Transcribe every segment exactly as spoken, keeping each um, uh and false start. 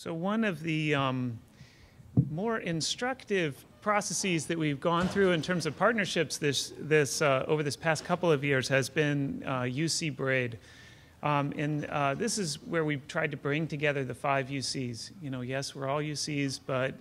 So one of the um, more instructive processes that we've gone through in terms of partnerships this, this, uh, over this past couple of years has been uh, U C Braid. Um, and uh, this is where we've tried to bring together the five U Cs. You know, yes, we're all U Cs, but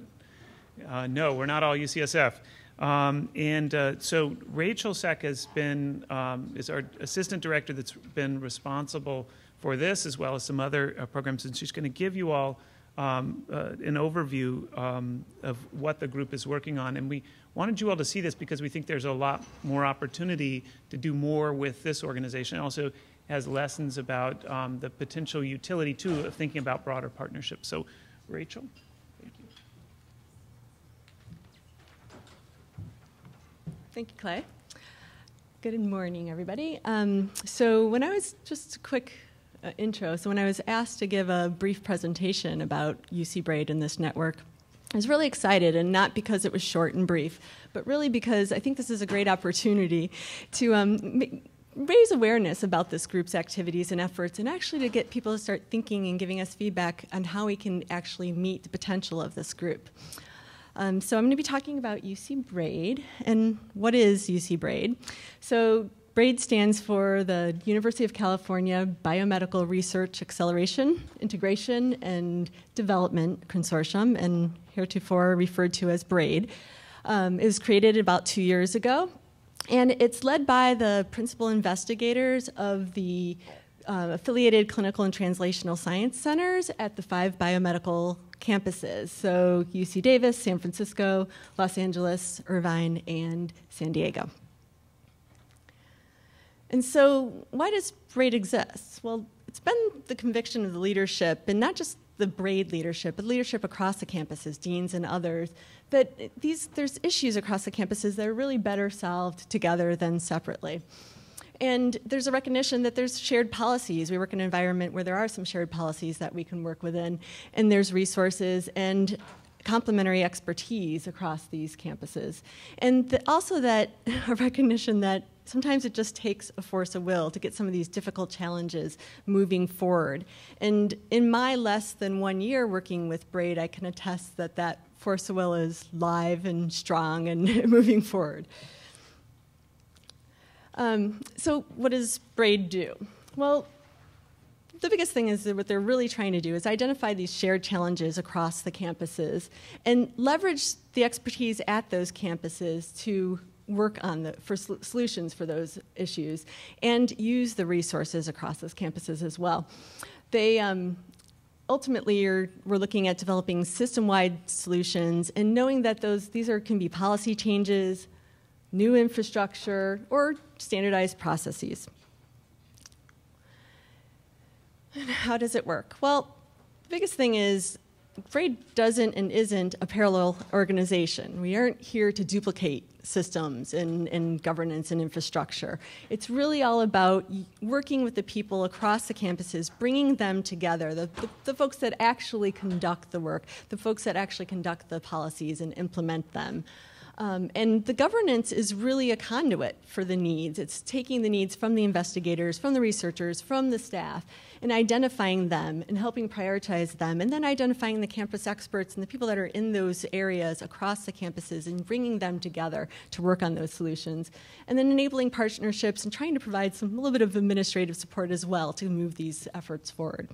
uh, no, we're not all U C S F. Um, and uh, so Rachael Sak has been, um, is our assistant director that's been responsible for this, as well as some other uh, programs, and she's going to give you all um, uh, an overview um, of what the group is working on. And we wanted you all to see this because we think there's a lot more opportunity to do more with this organization. It also has lessons about um, the potential utility, too, of thinking about broader partnerships. So, Rachael. Thank you, Clay. Good morning, everybody. Um, so when I was, just a quick uh, intro, so when I was asked to give a brief presentation about U C Braid and this network, I was really excited, and not because it was short and brief, but really because I think this is a great opportunity to um, raise awareness about this group's activities and efforts, and actually to get people to start thinking and giving us feedback on how we can actually meet the potential of this group. Um, so I'm going to be talking about U C Braid, and what is U C Braid? So Braid stands for the University of California Biomedical Research Acceleration, Integration, and Development Consortium, and heretofore referred to as Braid. Um, it was created about two years ago, and it's led by the principal investigators of the uh, affiliated clinical and translational science centers at the five biomedical campuses, so U C Davis, San Francisco, Los Angeles, Irvine, and San Diego. And so why does Braid exist? Well, it's been the conviction of the leadership, and not just the Braid leadership, but leadership across the campuses, deans and others, that these, there's issues across the campuses that are really better solved together than separately. And there's a recognition that there's shared policies. We work in an environment where there are some shared policies that we can work within, and there's resources and complementary expertise across these campuses. And the, also that a recognition that sometimes it just takes a force of will to get some of these difficult challenges moving forward. And in my less than one year working with Braid, I can attest that that force of will is live and strong and moving forward. Um, so what does Braid do? Well, the biggest thing is that what they're really trying to do is identify these shared challenges across the campuses and leverage the expertise at those campuses to work on the, for sol- solutions for those issues, and use the resources across those campuses as well. They, um, Ultimately, you're, we're looking at developing system-wide solutions and knowing that those, these are, can be policy changes, new infrastructure, or standardized processes. And how does it work? Well, the biggest thing is Braid doesn't and isn't a parallel organization. We aren't here to duplicate systems and, and governance and infrastructure. It's really all about working with the people across the campuses, bringing them together, the, the, the folks that actually conduct the work, the folks that actually conduct the policies and implement them. Um, and the governance is really a conduit for the needs. It's taking the needs from the investigators, from the researchers, from the staff, and identifying them and helping prioritize them, and then identifying the campus experts and the people that are in those areas across the campuses and bringing them together to work on those solutions, and then enabling partnerships and trying to provide some a little bit of administrative support as well to move these efforts forward.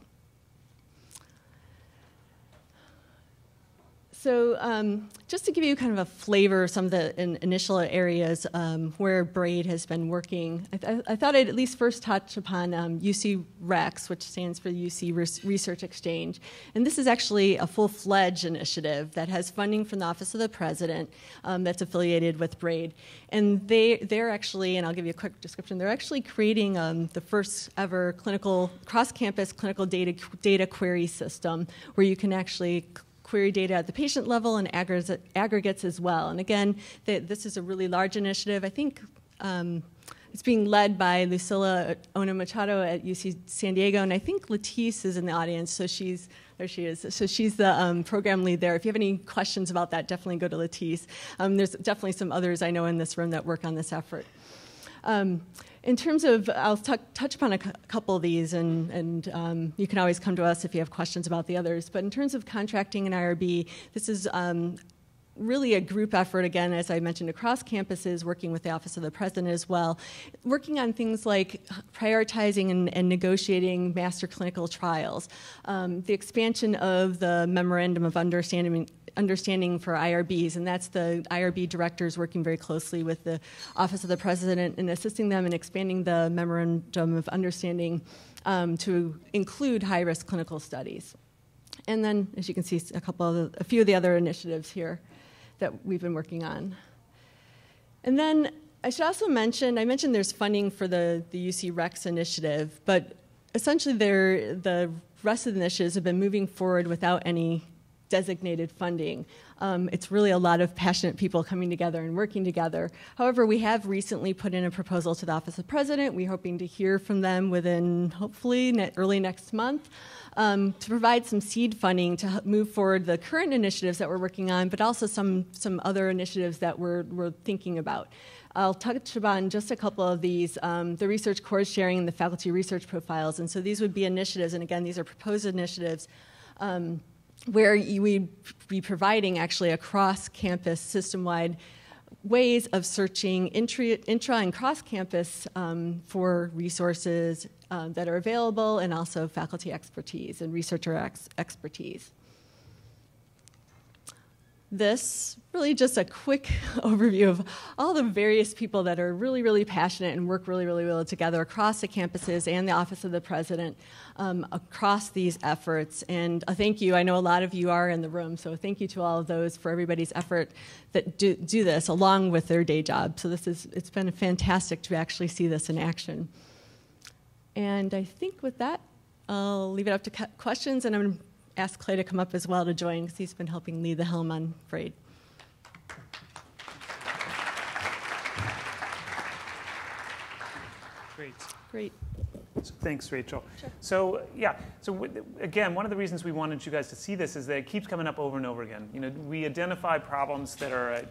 So um, just to give you kind of a flavor of some of the in initial areas um, where Braid has been working, I, th I thought I'd at least first touch upon um, U C REX, which stands for U C Research Exchange. And this is actually a full-fledged initiative that has funding from the Office of the President um, that's affiliated with Braid. And they, they're actually, and I'll give you a quick description, they're actually creating um, the first ever clinical, cross-campus clinical data, data query system where you can actually query data at the patient level and aggregates as well. And again, they, this is a really large initiative. I think um, it's being led by Lucilla Ono Machado at U C San Diego, and I think Latisse is in the audience, so she's, there she is. So she's the um, program lead there. If you have any questions about that, definitely go to Latisse. Um, there's definitely some others I know in this room that work on this effort. Um, in terms of, I'll t touch upon a c couple of these, and, and um, you can always come to us if you have questions about the others. But in terms of contracting and I R B, this is um, really a group effort, again, as I mentioned, across campuses, working with the Office of the President as well, working on things like prioritizing and, and negotiating master clinical trials, um, the expansion of the Memorandum of Understanding understanding for I R Bs, and that's the I R B directors working very closely with the Office of the President and assisting them in expanding the Memorandum of Understanding um, to include high-risk clinical studies. And then, as you can see, a couple of the, a few of the other initiatives here that we've been working on. And then I should also mention, I mentioned there's funding for the, the U C REX initiative, but essentially the rest of the initiatives have been moving forward without any designated funding. Um, it's really a lot of passionate people coming together and working together. However, we have recently put in a proposal to the Office of the President. We're hoping to hear from them within, hopefully, ne- early next month um, to provide some seed funding to move forward the current initiatives that we're working on, but also some, some other initiatives that we're, we're thinking about. I'll touch upon just a couple of these, um, the research cord sharing and the faculty research profiles. And so these would be initiatives, and again, these are proposed initiatives, um, where you would be providing actually across campus, system-wide ways of searching intra, intra and cross-campus um, for resources um, that are available, and also faculty expertise and researcher ex expertise. This really just a quick overview of all the various people that are really, really passionate and work really, really well together across the campuses and the Office of the President um, across these efforts. And a thank you. I know a lot of you are in the room, so thank you to all of those for everybody's effort that do, do this along with their day job. So this is, it's been fantastic to actually see this in action. And I think with that, I'll leave it up to questions, and I'm going to ask Clay to come up as well to join, because he's been helping lead the helm on Braid. Great. Great. So thanks, Rachel. Sure. So yeah, so w again, one of the reasons we wanted you guys to see this is that it keeps coming up over and over again. You know, we identify problems that are at,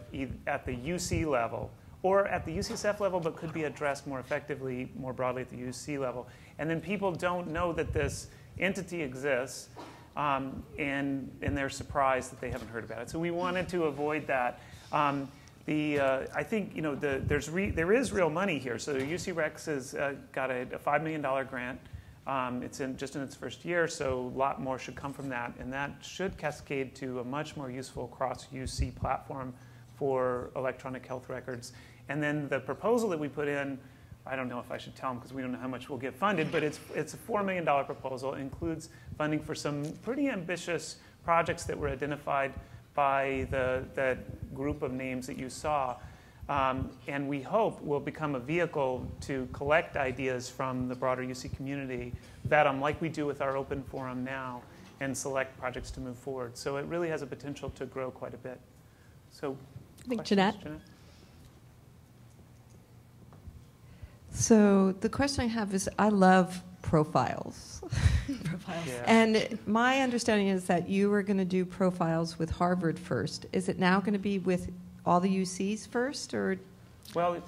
at the U C level or at the U C S F level, but could be addressed more effectively, more broadly at the U C level. And then people don't know that this entity exists. Um, and, and they're surprised that they haven't heard about it. So we wanted to avoid that. Um, the, uh, I think you know, the, there's re, there is real money here. So U C REX has uh, got a, a five million dollar grant. Um, it's in, just in its first year, so a lot more should come from that. And that should cascade to a much more useful cross-U C platform for electronic health records. And then the proposal that we put in, I don't know if I should tell them because we don't know how much we'll get funded, but it's, it's a four million dollar proposal. It includes funding for some pretty ambitious projects that were identified by the, that group of names that you saw. Um, and we hope will become a vehicle to collect ideas from the broader U C community, vet them like we do with our open forum now, and select projects to move forward. So it really has a potential to grow quite a bit. So I think Jeanette. Jeanette? So the question I have is, I love profiles. Profiles. Yeah. And my understanding is that you were going to do profiles with Harvard first. Is it now going to be with all the U Cs first, or? Well,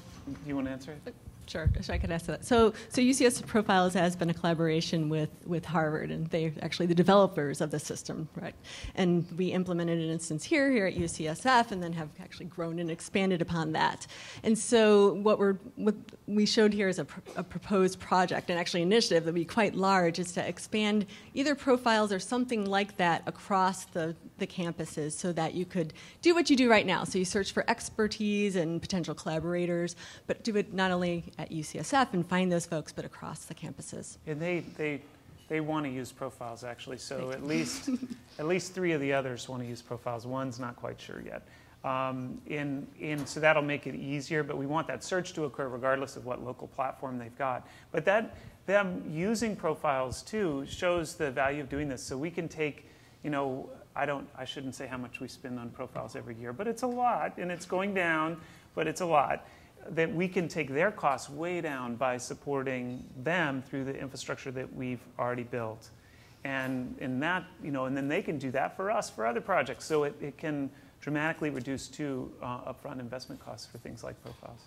you want to answer it? Sure, I could answer that. So, so U C S F Profiles has been a collaboration with, with Harvard, and they're actually the developers of the system, right? And we implemented an instance here, here at U C S F, and then have actually grown and expanded upon that. And so what, we're, what we showed here is a, pr a proposed project, and actually initiative that would be quite large, is to expand either profiles or something like that across the, the campuses, so that you could do what you do right now. So you search for expertise and potential collaborators, but do it not only at U C S F and find those folks, but across the campuses. And they, they, they want to use profiles, actually. So at least, at least three of the others want to use profiles. One's not quite sure yet. Um, and, and so that'll make it easier, but we want that search to occur regardless of what local platform they've got. But that, them using profiles, too, shows the value of doing this. So we can take, you know, I don't, I shouldn't say how much we spend on profiles every year, but it's a lot, and it's going down, but it's a lot. That we can take their costs way down by supporting them through the infrastructure that we've already built. And in that, you know, and then they can do that for us for other projects. So it, it can dramatically reduce, too, uh, upfront investment costs for things like profiles.